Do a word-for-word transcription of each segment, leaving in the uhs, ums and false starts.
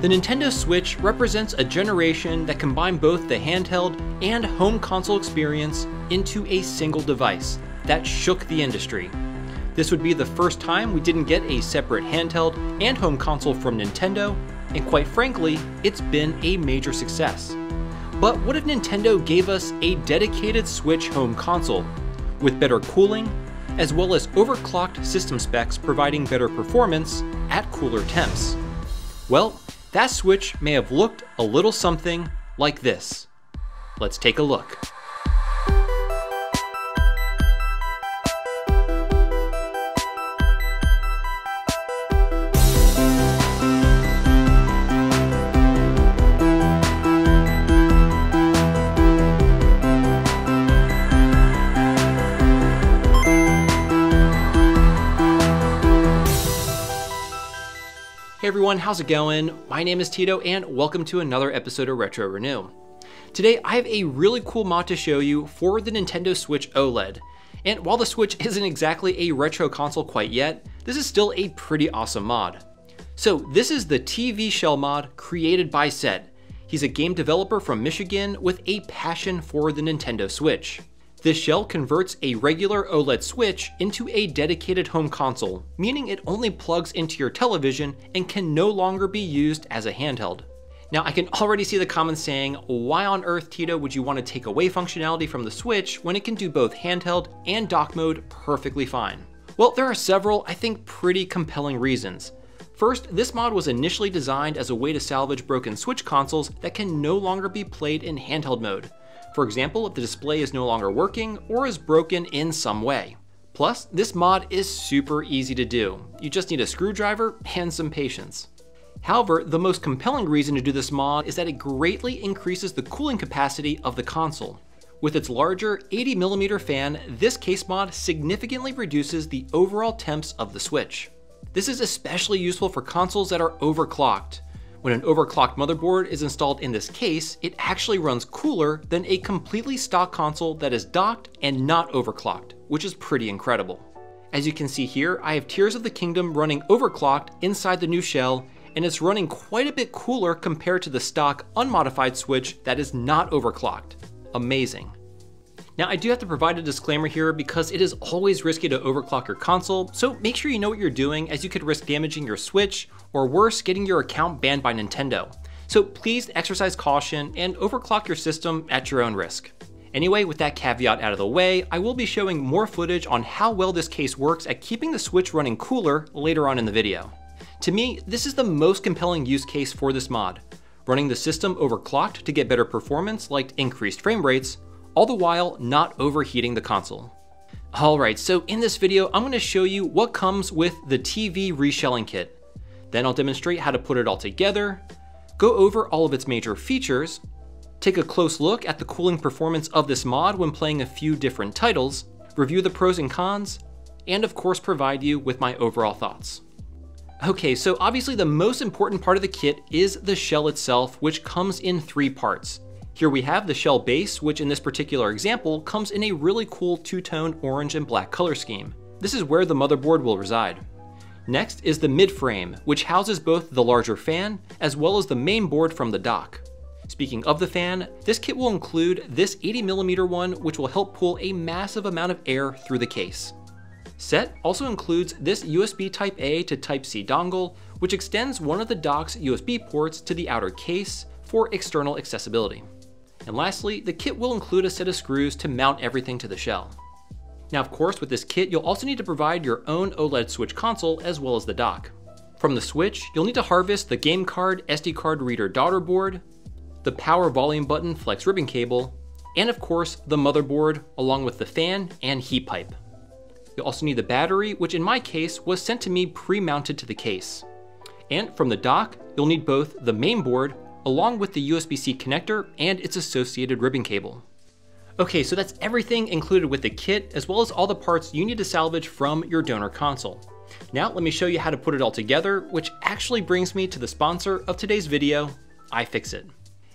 The Nintendo Switch represents a generation that combined both the handheld and home console experience into a single device that shook the industry. This would be the first time we didn't get a separate handheld and home console from Nintendo, and quite frankly, it's been a major success. But what if Nintendo gave us a dedicated Switch home console with better cooling, as well as overclocked system specs providing better performance at cooler temps? Well, that Switch may have looked a little something like this. Let's take a look. Hey everyone, how's it going? My name is Tito and welcome to another episode of Retro Renew. Today I have a really cool mod to show you for the Nintendo Switch OLED. And while the Switch isn't exactly a retro console quite yet, this is still a pretty awesome mod. So this is the T V shell mod created by Set. He's a game developer from Michigan with a passion for the Nintendo Switch. This shell converts a regular OLED Switch into a dedicated home console, meaning it only plugs into your television and can no longer be used as a handheld. Now I can already see the comments saying, why on earth, Tito, would you want to take away functionality from the Switch when it can do both handheld and dock mode perfectly fine? Well, there are several, I think, pretty compelling reasons. First, this mod was initially designed as a way to salvage broken Switch consoles that can no longer be played in handheld mode. For example, if the display is no longer working or is broken in some way. Plus, this mod is super easy to do. You just need a screwdriver and some patience. However, the most compelling reason to do this mod is that it greatly increases the cooling capacity of the console. With its larger eighty millimeter fan, this case mod significantly reduces the overall temps of the Switch. This is especially useful for consoles that are overclocked. When an overclocked motherboard is installed in this case, it actually runs cooler than a completely stock console that is docked and not overclocked, which is pretty incredible. As you can see here, I have Tears of the Kingdom running overclocked inside the new shell, and it's running quite a bit cooler compared to the stock unmodified Switch that is not overclocked. Amazing. Now I do have to provide a disclaimer here because it is always risky to overclock your console, so make sure you know what you're doing as you could risk damaging your Switch or worse, getting your account banned by Nintendo. So please exercise caution and overclock your system at your own risk. Anyway, with that caveat out of the way, I will be showing more footage on how well this case works at keeping the Switch running cooler later on in the video. To me, this is the most compelling use case for this mod, running the system overclocked to get better performance like increased frame rates, all the while not overheating the console. All right, so in this video, I'm gonna show you what comes with the T V reshelling kit. Then I'll demonstrate how to put it all together, go over all of its major features, take a close look at the cooling performance of this mod when playing a few different titles, review the pros and cons, and of course provide you with my overall thoughts. Okay, so obviously the most important part of the kit is the shell itself, which comes in three parts. Here we have the shell base, which in this particular example comes in a really cool two-tone orange and black color scheme. This is where the motherboard will reside. Next is the midframe, which houses both the larger fan as well as the main board from the dock. Speaking of the fan, this kit will include this eighty millimeter one, which will help pull a massive amount of air through the case. Set also includes this U S B Type A to Type C dongle, which extends one of the dock's U S B ports to the outer case for external accessibility. And lastly, the kit will include a set of screws to mount everything to the shell. Now, of course, with this kit, you'll also need to provide your own OLED Switch console as well as the dock. From the Switch, you'll need to harvest the game card, S D card reader daughter board, the power volume button flex ribbon cable, and of course, the motherboard, along with the fan and heat pipe. You'll also need the battery, which in my case was sent to me pre-mounted to the case. And from the dock, you'll need both the main board along with the U S B C connector and its associated ribbon cable. Okay, so that's everything included with the kit, as well as all the parts you need to salvage from your donor console. Now, let me show you how to put it all together, which actually brings me to the sponsor of today's video, iFixit.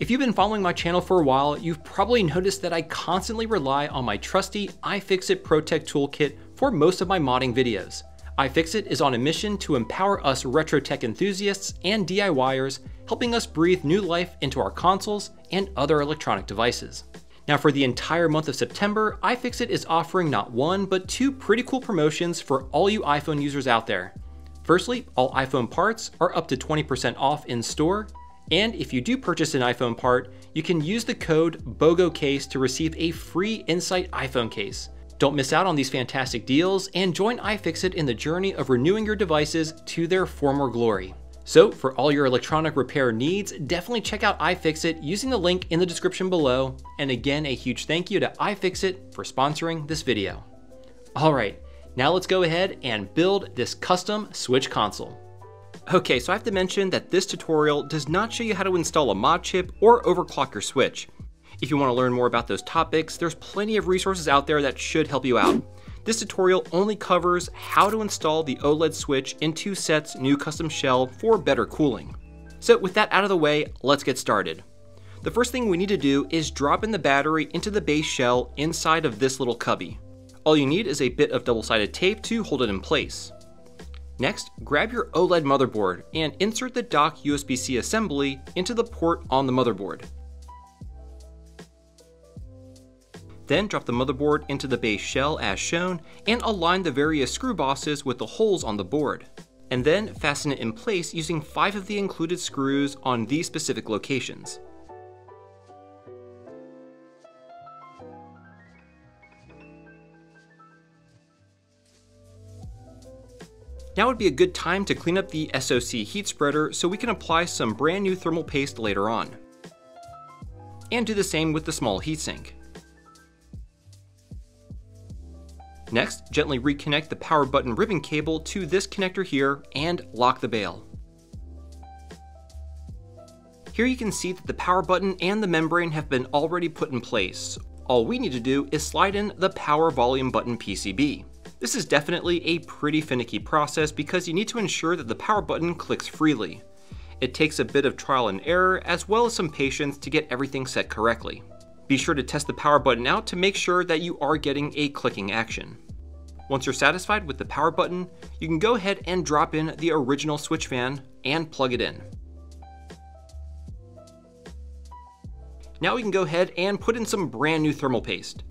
If you've been following my channel for a while, you've probably noticed that I constantly rely on my trusty iFixit ProTech toolkit for most of my modding videos. iFixit is on a mission to empower us retro tech enthusiasts and D I Y ers, helping us breathe new life into our consoles and other electronic devices. Now for the entire month of September, iFixit is offering not one, but two pretty cool promotions for all you iPhone users out there. Firstly, all iPhone parts are up to twenty percent off in store, and if you do purchase an iPhone part, you can use the code BOGOCASE to receive a free Insight iPhone case. Don't miss out on these fantastic deals and join iFixit in the journey of renewing your devices to their former glory. So for all your electronic repair needs, definitely check out iFixit using the link in the description below. And again, a huge thank you to iFixit for sponsoring this video. All right, now let's go ahead and build this custom Switch console. Okay, so I have to mention that this tutorial does not show you how to install a mod chip or overclock your Switch. If you want to learn more about those topics, there's plenty of resources out there that should help you out. This tutorial only covers how to install the OLED Switch into Set's new custom shell for better cooling. So with that out of the way, let's get started. The first thing we need to do is drop in the battery into the base shell inside of this little cubby. All you need is a bit of double-sided tape to hold it in place. Next, grab your OLED motherboard and insert the dock U S B C assembly into the port on the motherboard. Then drop the motherboard into the base shell as shown and align the various screw bosses with the holes on the board. And then fasten it in place using five of the included screws on these specific locations. Now would be a good time to clean up the S O C heat spreader so we can apply some brand new thermal paste later on. And do the same with the small heatsink. Next, gently reconnect the power button ribbon cable to this connector here and lock the bail. Here you can see that the power button and the membrane have been already put in place. All we need to do is slide in the power volume button P C B. This is definitely a pretty finicky process because you need to ensure that the power button clicks freely. It takes a bit of trial and error as well as some patience to get everything set correctly. Be sure to test the power button out to make sure that you are getting a clicking action. Once you're satisfied with the power button, you can go ahead and drop in the original Switch fan and plug it in. Now we can go ahead and put in some brand new thermal paste,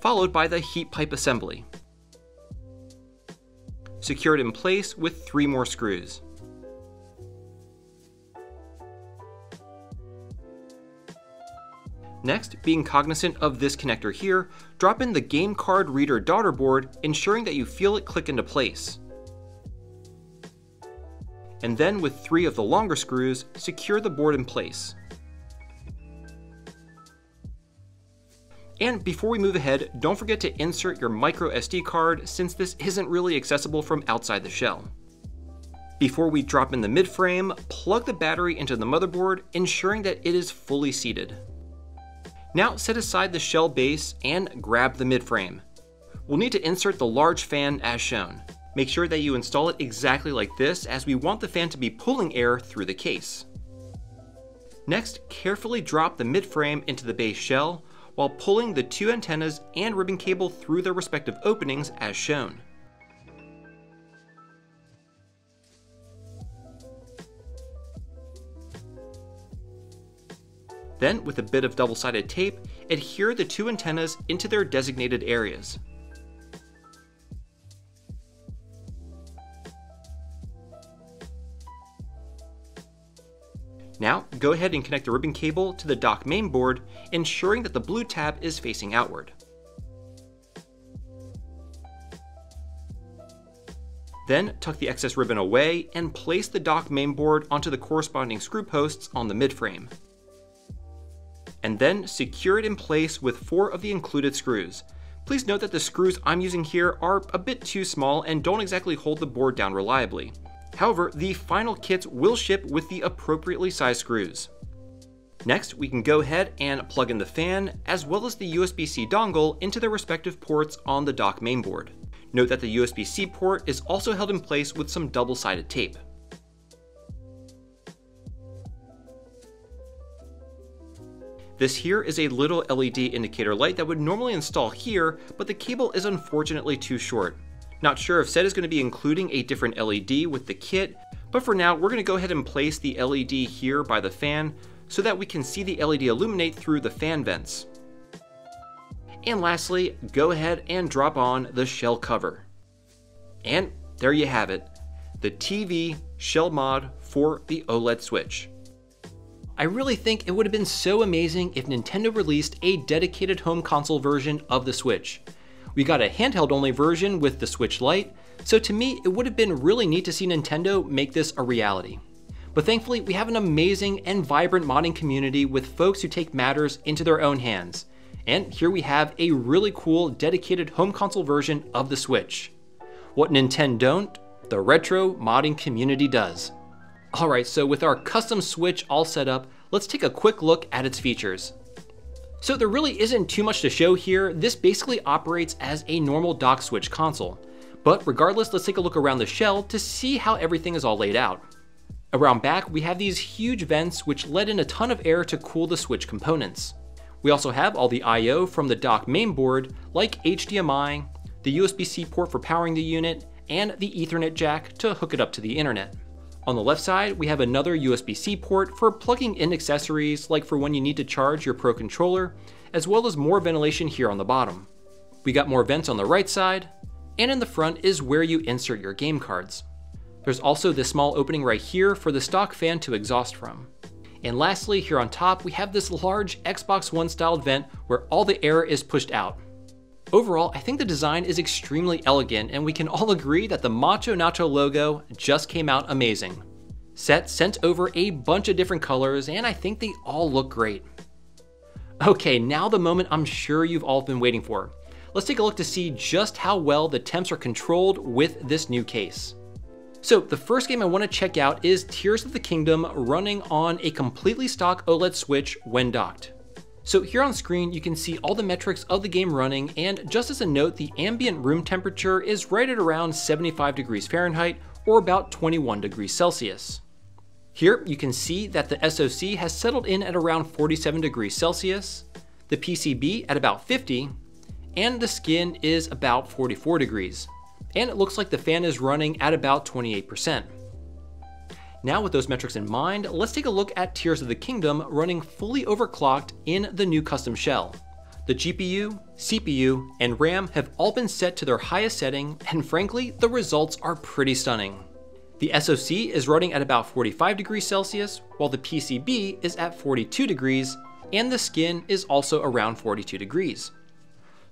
followed by the heat pipe assembly. Secure it in place with three more screws. Next, being cognizant of this connector here, drop in the game card reader daughter board, ensuring that you feel it click into place. And then with three of the longer screws, secure the board in place. And before we move ahead, don't forget to insert your micro S D card since this isn't really accessible from outside the shell. Before we drop in the mid-frame, plug the battery into the motherboard, ensuring that it is fully seated. Now set aside the shell base and grab the mid-frame. We'll need to insert the large fan as shown. Make sure that you install it exactly like this as we want the fan to be pulling air through the case. Next, carefully drop the mid-frame into the base shell while pulling the two antennas and ribbon cable through their respective openings as shown. Then, with a bit of double-sided tape, adhere the two antennas into their designated areas. Now, go ahead and connect the ribbon cable to the dock main board, ensuring that the blue tab is facing outward. Then, tuck the excess ribbon away and place the dock main board onto the corresponding screw posts on the mid-frame. And then secure it in place with four of the included screws. Please note that the screws I'm using here are a bit too small and don't exactly hold the board down reliably. However, the final kits will ship with the appropriately sized screws. Next, we can go ahead and plug in the fan as well as the U S B C dongle into their respective ports on the dock mainboard. Note that the U S B C port is also held in place with some double-sided tape. This here is a little L E D indicator light that would normally install here, but the cable is unfortunately too short. Not sure if Set is going to be including a different L E D with the kit, but for now we're going to go ahead and place the L E D here by the fan so that we can see the L E D illuminate through the fan vents. And lastly, go ahead and drop on the shell cover. And there you have it, the T V shell mod for the OLED Switch. I really think it would have been so amazing if Nintendo released a dedicated home console version of the Switch. We got a handheld only version with the Switch Lite, so to me it would have been really neat to see Nintendo make this a reality. But thankfully we have an amazing and vibrant modding community with folks who take matters into their own hands. And here we have a really cool dedicated home console version of the Switch. What Nintendo don't, the retro modding community does. Alright, so with our custom Switch all set up, let's take a quick look at its features. So there really isn't too much to show here. This basically operates as a normal dock Switch console. But regardless, let's take a look around the shell to see how everything is all laid out. Around back, we have these huge vents which let in a ton of air to cool the Switch components. We also have all the I O from the dock mainboard, like H D M I, the U S B C port for powering the unit, and the Ethernet jack to hook it up to the internet. On the left side, we have another U S B C port for plugging in accessories, like for when you need to charge your Pro controller, as well as more ventilation here on the bottom. We got more vents on the right side, and in the front is where you insert your game cards. There's also this small opening right here for the stock fan to exhaust from. And lastly, here on top, we have this large Xbox One styled vent where all the air is pushed out. Overall, I think the design is extremely elegant, and we can all agree that the Macho Nacho logo just came out amazing. Set sent over a bunch of different colors, and I think they all look great. Okay, now the moment I'm sure you've all been waiting for. Let's take a look to see just how well the temps are controlled with this new case. So the first game I want to check out is Tears of the Kingdom running on a completely stock OLED Switch when docked. So here on screen, you can see all the metrics of the game running, and just as a note, the ambient room temperature is right at around seventy-five degrees Fahrenheit or about twenty-one degrees Celsius. Here you can see that the S O C has settled in at around forty-seven degrees Celsius, the P C B at about fifty, and the skin is about forty-four degrees. And it looks like the fan is running at about twenty-eight percent. Now with those metrics in mind, let's take a look at Tears of the Kingdom running fully overclocked in the new custom shell. The G P U, C P U, and RAM have all been set to their highest setting, and frankly, the results are pretty stunning. The S O C is running at about forty-five degrees Celsius, while the P C B is at forty-two degrees, and the skin is also around forty-two degrees.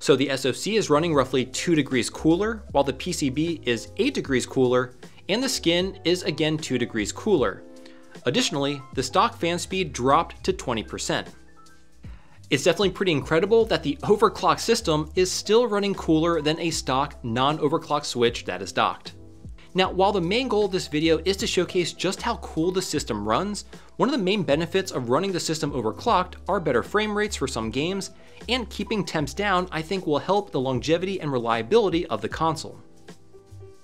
So the S O C is running roughly two degrees cooler, while the P C B is eight degrees cooler, and the skin is again two degrees cooler. Additionally, the stock fan speed dropped to twenty percent. It's definitely pretty incredible that the overclock system is still running cooler than a stock non-overclock Switch that is docked. Now, while the main goal of this video is to showcase just how cool the system runs, one of the main benefits of running the system overclocked are better frame rates for some games, and keeping temps down I think will help the longevity and reliability of the console.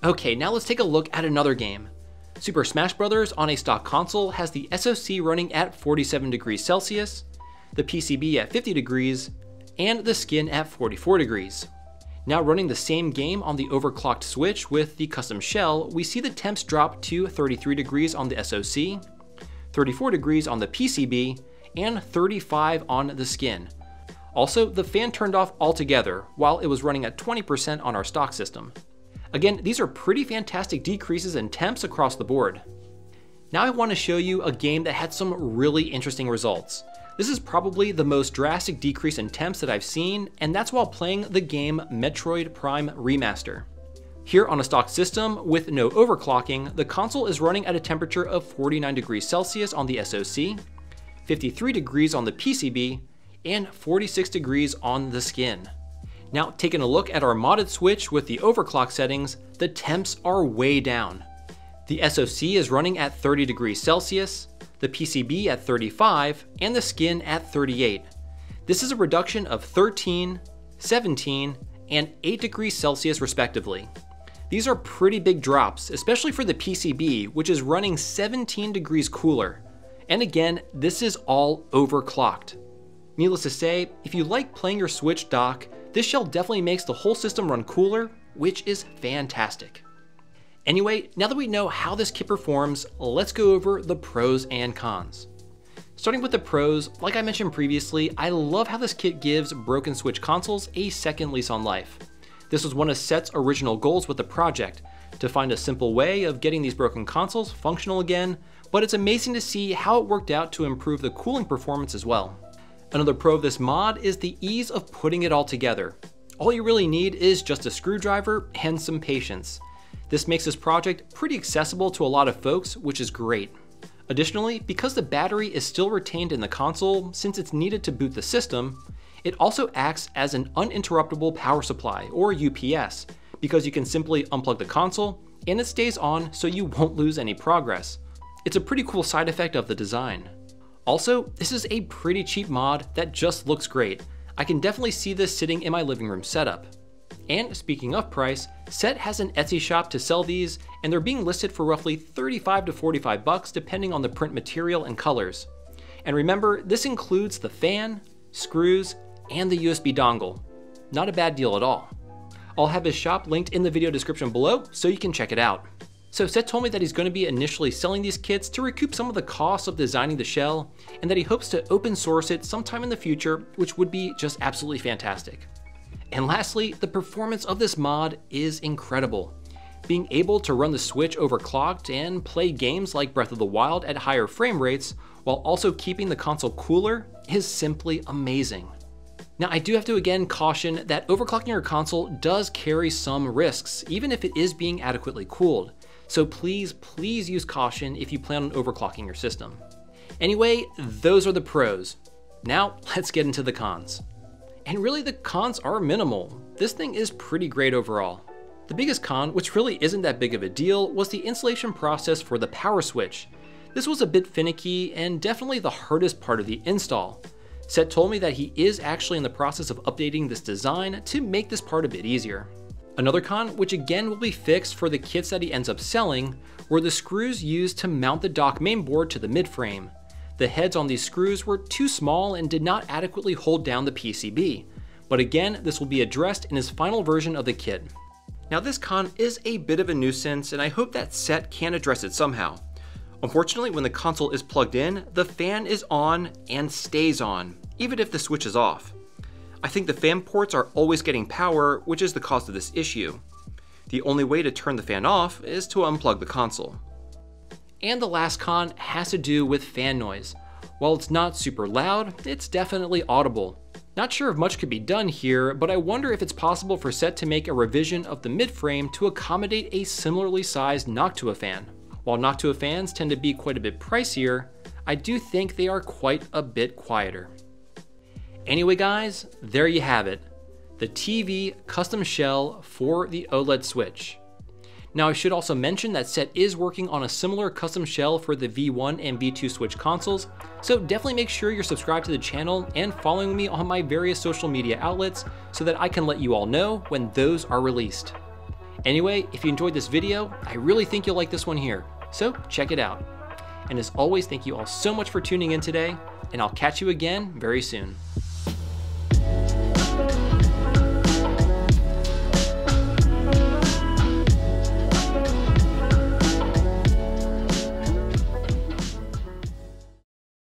Okay, now let's take a look at another game. Super Smash Bros. On a stock console has the S O C running at forty-seven degrees Celsius, the P C B at fifty degrees, and the skin at forty-four degrees. Now running the same game on the overclocked Switch with the custom shell, we see the temps drop to thirty-three degrees on the S O C, thirty-four degrees on the P C B, and thirty-five on the skin. Also, the fan turned off altogether while it was running at twenty percent on our stock system. Again, these are pretty fantastic decreases in temps across the board. Now I want to show you a game that had some really interesting results. This is probably the most drastic decrease in temps that I've seen, and that's while playing the game Metroid Prime Remaster. Here on a stock system with no overclocking, the console is running at a temperature of forty-nine degrees Celsius on the S O C, fifty-three degrees on the P C B, and forty-six degrees on the skin. Now, taking a look at our modded Switch with the overclock settings, the temps are way down. The S O C is running at thirty degrees Celsius, the P C B at thirty-five, and the skin at thirty-eight. This is a reduction of thirteen, seventeen, and eight degrees Celsius respectively. These are pretty big drops, especially for the P C B, which is running seventeen degrees cooler. And again, this is all overclocked. Needless to say, if you like playing your Switch dock, this shell definitely makes the whole system run cooler, which is fantastic. Anyway, now that we know how this kit performs, let's go over the pros and cons. Starting with the pros, like I mentioned previously, I love how this kit gives broken Switch consoles a second lease on life. This was one of Set's original goals with the project, to find a simple way of getting these broken consoles functional again, but it's amazing to see how it worked out to improve the cooling performance as well. Another pro of this mod is the ease of putting it all together. All you really need is just a screwdriver and some patience. This makes this project pretty accessible to a lot of folks, which is great. Additionally, because the battery is still retained in the console since it's needed to boot the system, it also acts as an uninterruptible power supply, or U P S, because you can simply unplug the console and it stays on so you won't lose any progress. It's a pretty cool side effect of the design. Also, this is a pretty cheap mod that just looks great. I can definitely see this sitting in my living room setup. And speaking of price, Set has an Etsy shop to sell these, and they're being listed for roughly thirty-five to forty-five bucks depending on the print material and colors. And remember, this includes the fan, screws, and the U S B dongle. Not a bad deal at all. I'll have his shop linked in the video description below so you can check it out. So Set told me that he's going to be initially selling these kits to recoup some of the costs of designing the shell, and that he hopes to open source it sometime in the future, which would be just absolutely fantastic. And lastly, the performance of this mod is incredible. Being able to run the Switch overclocked and play games like Breath of the Wild at higher frame rates while also keeping the console cooler is simply amazing. Now, I do have to again caution that overclocking your console does carry some risks, even if it is being adequately cooled. So please, please use caution if you plan on overclocking your system. Anyway, those are the pros. Now, let's get into the cons. And really, the cons are minimal. This thing is pretty great overall. The biggest con, which really isn't that big of a deal, was the installation process for the power switch. This was a bit finicky and definitely the hardest part of the install. Set told me that he is actually in the process of updating this design to make this part a bit easier. Another con, which again will be fixed for the kits that he ends up selling, were the screws used to mount the dock mainboard to the midframe. The heads on these screws were too small and did not adequately hold down the P C B. But again, this will be addressed in his final version of the kit. Now, this con is a bit of a nuisance, and I hope that Set can address it somehow. Unfortunately, when the console is plugged in, the fan is on and stays on, even if the switch is off. I think the fan ports are always getting power, which is the cause of this issue. The only way to turn the fan off is to unplug the console. And the last con has to do with fan noise. While it's not super loud, it's definitely audible. Not sure if much could be done here, but I wonder if it's possible for Set to make a revision of the midframe to accommodate a similarly sized Noctua fan. While Noctua fans tend to be quite a bit pricier, I do think they are quite a bit quieter. Anyway guys, there you have it. The T V custom shell for the OLED Switch. Now I should also mention that Set is working on a similar custom shell for the V one and V two Switch consoles, so definitely make sure you're subscribed to the channel and following me on my various social media outlets so that I can let you all know when those are released. Anyway, if you enjoyed this video, I really think you'll like this one here, so check it out. And as always, thank you all so much for tuning in today, and I'll catch you again very soon.